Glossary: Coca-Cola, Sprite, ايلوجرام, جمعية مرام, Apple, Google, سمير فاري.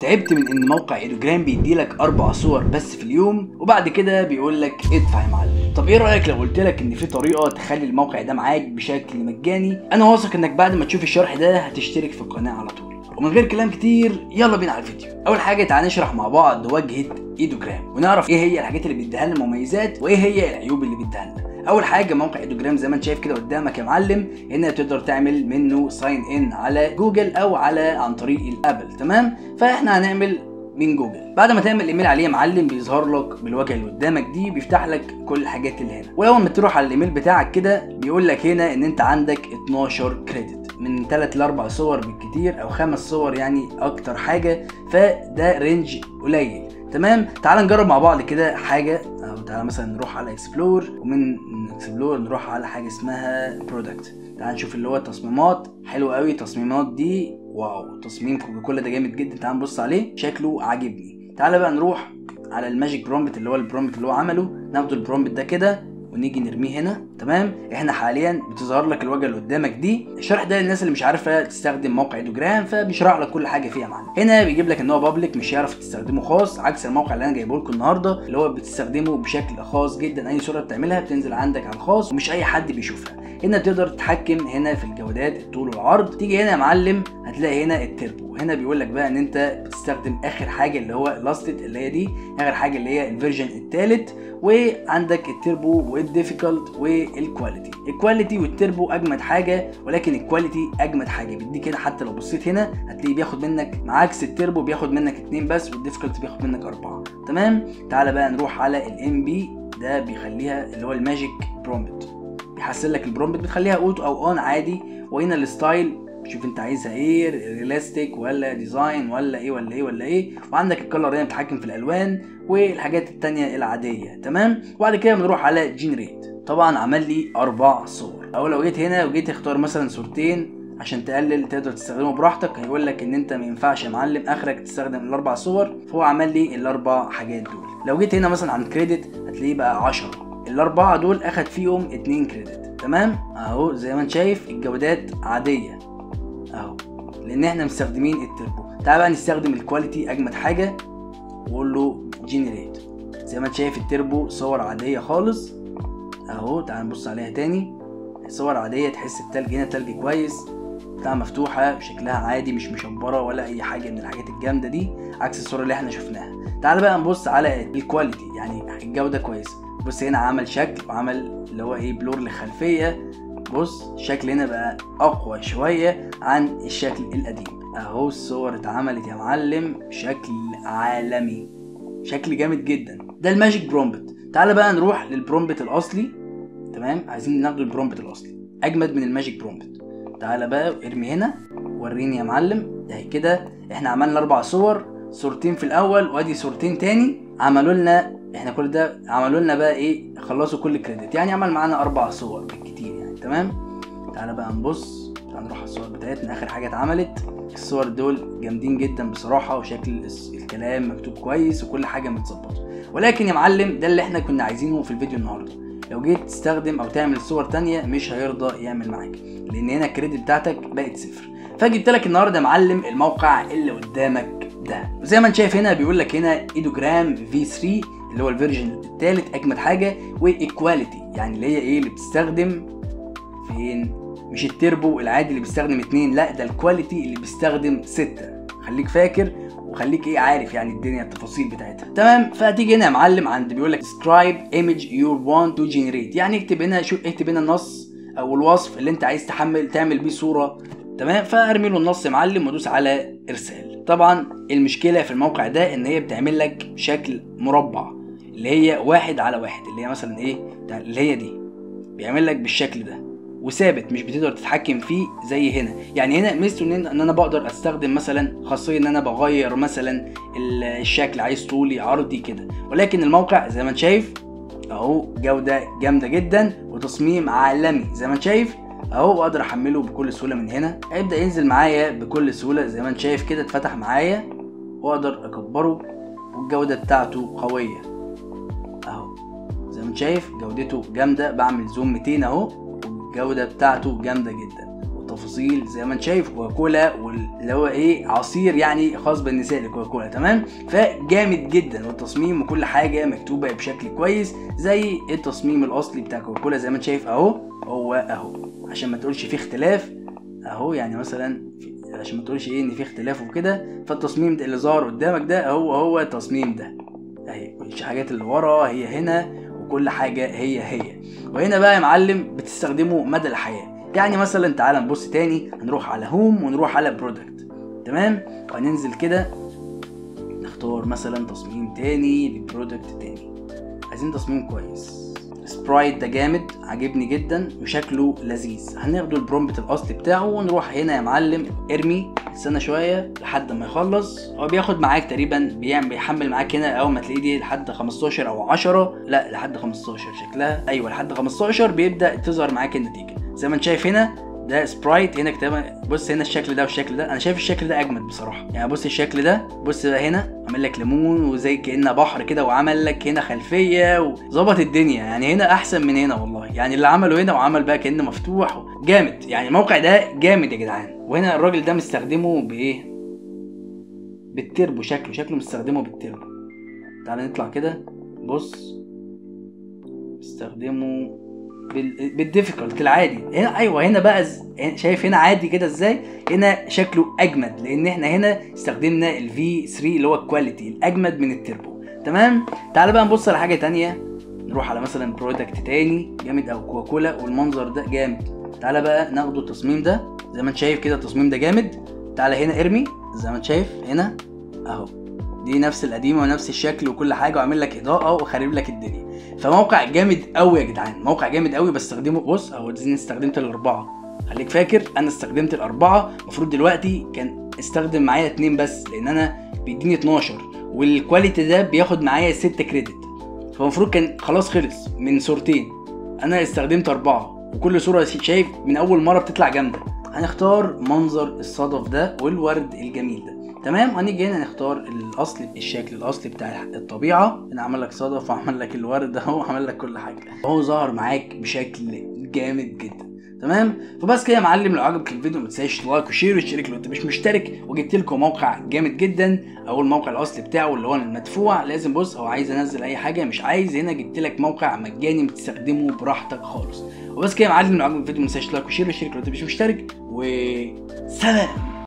تعبت من ان موقع ايلوجرام بيديلك 4 صور بس في اليوم وبعد كده بيقولك ادفع يا معلم. طب ايه رايك لو قلتلك ان في طريقه تخلي الموقع ده معاك بشكل مجاني؟ انا واثق انك بعد ما تشوف الشرح ده هتشترك في القناه على طول. ومن غير كلام كتير يلا بينا على الفيديو. اول حاجه تعال نشرح مع بعض واجهه ايلوجرام ونعرف ايه هي الحاجات اللي بيديها لنا مميزات وايه هي العيوب اللي بيديها لنا. اول حاجه موقع ايلوجرام زي ما انت شايف كده قدامك يا معلم ان تقدر تعمل منه ساين ان على جوجل او عن طريق الابل، تمام؟ فاحنا هنعمل من جوجل. بعد ما تعمل ايميل عليه يا معلم بيظهر لك بالواجهه اللي قدامك دي، بيفتح لك كل الحاجات اللي هنا. ولو ما تروح على الايميل بتاعك كده بيقول لك هنا ان انت عندك 12 كريدت من 3 ل 4 صور بالكتير او 5 صور يعني اكتر حاجه، فده رينج قليل، تمام؟ تعال نجرب مع بعض كده حاجه، او تعال مثلا نروح على اكسبلور ومن اكسبلور نروح على حاجه اسمها برودكت. تعال نشوف اللي هو التصميمات. حلو قوي التصميمات دي، واو تصميم كوكاكولا ده جامد جدا، تعال نبص عليه شكله عاجبني. تعال بقى نروح على الماجيك برومبت اللي هو البرومبت اللي هو عمله، ناخد البرومبت ده كده ونيجي نرميه هنا، تمام؟ احنا حاليا بتظهر لك الواجهه اللي قدامك دي. الشرح ده للناس اللي مش عارفه تستخدم موقع ايلوجرام، فبيشرح لك كل حاجه فيه يا معلم. هنا بيجيب لك ان هو بابليك مش هيعرف تستخدمه خاص، عكس الموقع اللي انا جايبه لكم النهارده اللي هو بتستخدمه بشكل خاص جدا، اي صوره بتعملها بتنزل عندك على الخاص ومش اي حد بيشوفها. هنا تقدر تتحكم هنا في الجودات الطول والعرض. تيجي هنا يا معلم هتلاقي هنا التربو، هنا بيقول لك بقى ان انت بتستخدم اخر حاجه اللي هو لاستد اللي هي دي اخر حاجه اللي هي الفيرجن الثالث، وعندك التربو والديفيكولت والكواليتي. الكواليتي والتربو اجمد حاجه، ولكن الكواليتي اجمد حاجه بيديك هنا، حتى لو بصيت هنا هتلاقي بياخد منك عكس التربو بياخد منك 2 بس والديفيكولت بياخد منك 4، تمام؟ تعال بقى نروح على الام بي، ده بيخليها اللي هو الماجيك برومبت، بيحسن لك البرومبت بتخليها اوتو او اون عادي. وهنا الستايل شوف انت عايزها ايه، ريلاستيك ولا ديزاين ولا ايه ولا ايه ولا ايه. وعندك الكلر هنا بتتحكم في الالوان والحاجات التانية العاديه، تمام؟ وبعد كده بنروح على جنريت. طبعا عمل لي 4 صور، او لو جيت هنا وجيت اختار مثلا صورتين عشان تقلل تقدر تستخدمه براحتك، هيقول لك ان انت ما ينفعش يا معلم اخرك تستخدم ال4 صور، فهو عمل لي ال4 حاجات دول. لو جيت هنا مثلا عن كريدت هتلاقيه بقى 10، ال4 دول اخد فيهم 2 كريدت، تمام؟ اهو زي ما انت شايف الجودات عاديه اهو لان احنا مستخدمين التربو. تعال بقى نستخدم الكواليتي اجمد حاجه وقول له جنريت. زي ما انت شايف التربو صور عاديه خالص اهو، تعال نبص عليها تاني، صور عاديه تحس التلج هنا تلج كويس، بتاع مفتوحه شكلها عادي مش مشبره ولا اي حاجه من الحاجات الجامده دي عكس الصوره اللي احنا شفناها. تعال بقى نبص على الكواليتي يعني الجوده كويسه. بص هنا عمل شكل وعمل اللي هو ايه بلور للخلفيه، بص الشكل هنا بقى اقوى شويه عن الشكل القديم اهو. الصور اتعملت يا معلم بشكل عالمي، شكل جامد جدا. ده الماجيك برومبت. تعال بقى نروح للبرومبت الاصلي، تمام؟ عايزين ناخد البرومبت الاصلي اجمد من الماجيك برومبت. تعال بقى ارمي هنا وريني يا معلم. ده كده احنا عملنا 4 صور، صورتين في الاول وادي صورتين تاني، عملوا لنا احنا كل ده عملوا لنا بقى ايه خلصوا كل الكريدت، يعني عمل معانا 4 صور بالكتير يعني، تمام؟ تعالى بقى نبص، تعالى نروح على الصور بتاعتنا اخر حاجه اتعملت. الصور دول جامدين جدا بصراحه، وشكل الكلام مكتوب كويس وكل حاجه متظبطه. ولكن يا معلم ده اللي احنا كنا عايزينه في الفيديو النهارده. لو جيت تستخدم او تعمل صور تانيه مش هيرضى يعمل معاك، لان هنا الكريدت بتاعتك بقت 0. فجبت لك النهارده يا معلم الموقع اللي قدامك ده، وزي ما انت شايف هنا بيقول لك هنا ايلوجرام V3 اللي هو الفيرجن الثالث اجمد حاجه، والايكواليتي يعني اللي هي ايه اللي بتستخدم فين، مش التربو العادي اللي بيستخدم 2، لا ده الكواليتي اللي بيستخدم 6. خليك فاكر وخليك ايه عارف يعني الدنيا التفاصيل بتاعتها، تمام؟ فهتيجي هنا يا معلم عند بيقول لك سكرايب ايمج يور وانت تو جنريت، يعني اكتب هنا شو اكتب هنا النص او الوصف اللي انت عايز تعمل بيه صوره، تمام؟ فارمي له النص يا معلم وادوس على ارسال. طبعا المشكله في الموقع ده ان هي بتعمل لك شكل مربع اللي هي 1 على 1 اللي هي مثلا ايه اللي هي دي، بيعمل لك بالشكل ده وثابت مش بتقدر تتحكم فيه زي هنا. يعني هنا ميزته ان انا بقدر استخدم مثلا خاصيه ان انا بغير مثلا الشكل، عايز طولي عرضي كده. ولكن الموقع زي ما انت شايف اهو جوده جامده جدا وتصميم عالمي زي ما انت شايف اهو، واقدر احمله بكل سهوله من هنا، هيبدا ينزل معايا بكل سهوله زي ما انت شايف كده، اتفتح معايا واقدر اكبره والجوده بتاعته قويه اهو زي ما انت شايف جودته جامده. بعمل زوم 200 اهو، الجوده بتاعته جامده جدا تفاصيل زي ما انت شايف كوكاكولا واللي هو ايه عصير يعني خاص بالنساء لكوكاكولا، تمام. فجامد جدا، والتصميم وكل حاجه مكتوبه بشكل كويس زي التصميم الاصلي بتاع كوكاكولا زي ما انت شايف اهو، هو اهو عشان ما تقولش في اختلاف اهو، يعني مثلا عشان ما تقولش ايه ان في اختلاف وكده. فالتصميم ده اللي ظهر قدامك ده هو التصميم ده اهي، كل حاجات اللي ورا هي هنا وكل حاجه هي. وهنا بقى يا معلم بتستخدمه مدى الحياه، يعني مثلا تعال نبص تاني، هنروح على هوم ونروح على برودكت، تمام. وهننزل كده نختار مثلا تصميم تاني لبرودكت تاني، عايزين تصميم كويس. سبرايت ده جامد، عاجبني جدا وشكله لذيذ. هناخده البرومبت الاصلي بتاعه ونروح هنا يا معلم ارمي، استنى شويه لحد ما يخلص. هو بياخد معاك تقريبا بيحمل معاك هنا اول ما تلاقيه دي لحد 15 او 10، لا لحد 15 شكلها، ايوه لحد 15 بيبدا تظهر معاك النتيجه زي ما انت شايف هنا. ده سبرايت هنا كتابه، بص هنا الشكل ده والشكل ده، انا شايف الشكل ده اجمد بصراحه، يعني بص الشكل ده، بص بقى هنا عمل لك ليمون وزي كأنه بحر كده، وعمل لك هنا خلفيه وظبط الدنيا، يعني هنا احسن من هنا والله، يعني اللي عمله هنا وعمل بقى كأنه مفتوح جامد، يعني الموقع ده جامد يا جدعان. وهنا الراجل ده مستخدمه بايه؟ بالتربو، شكله مستخدمه بالتربو. تعال نطلع كده، بص مستخدمه بالديفيكولت العادي هنا، ايوه هنا بقى شايف هنا عادي كده ازاي، هنا شكله اجمد لان احنا هنا استخدمنا الفي 3 اللي هو الكواليتي الاجمد من التربو، تمام. تعال بقى نبص على حاجه ثانيه، نروح على مثلا برودكت ثاني جامد او كوكاكولا، والمنظر ده جامد. تعال بقى ناخد التصميم ده زي ما انت شايف كده، التصميم ده جامد. تعال هنا ارمي زي ما انت شايف هنا اهو، دي نفس القديمه ونفس الشكل وكل حاجه، وعامل لك اضاءه وخارب لك الدنيا. فموقع جامد قوي يا جدعان، موقع جامد قوي بستخدمه. بص اهو استخدمت الاربعه، خليك فاكر انا استخدمت الاربعه، المفروض دلوقتي كان استخدم معايا 2 بس لان انا بيديني 12 والكواليتي ده بياخد معايا 6 كريدت، فالمفروض كان خلاص خلص من صورتين، انا استخدمت 4 وكل صوره شايف من اول مره بتطلع جامده. هنختار منظر الصدف ده والورد الجميل ده، تمام. وهنيجي هنا نختار الاصل، الشكل الاصلي بتاع الطبيعه، انا عمل لك صدف وعمل لك الورد اهو وعمل لك كل حاجه، هو ظهر معاك بشكل جامد جدا، تمام. فبس كده يا معلم، لو عجبك الفيديو ما تنساش لايك وشير واشترك لو انت مش مشترك، وجبت لكم موقع جامد جدا او الموقع الاصلي بتاعه اللي هو المدفوع. لازم بص هو عايز انزل اي حاجه، مش عايز هنا جبت لك موقع مجاني بتستخدمه براحتك خالص. وبس كده يا معلم، لو عجبك الفيديو ما تنساش لايك وشير واشترك لو انت مش مشترك، وسلام.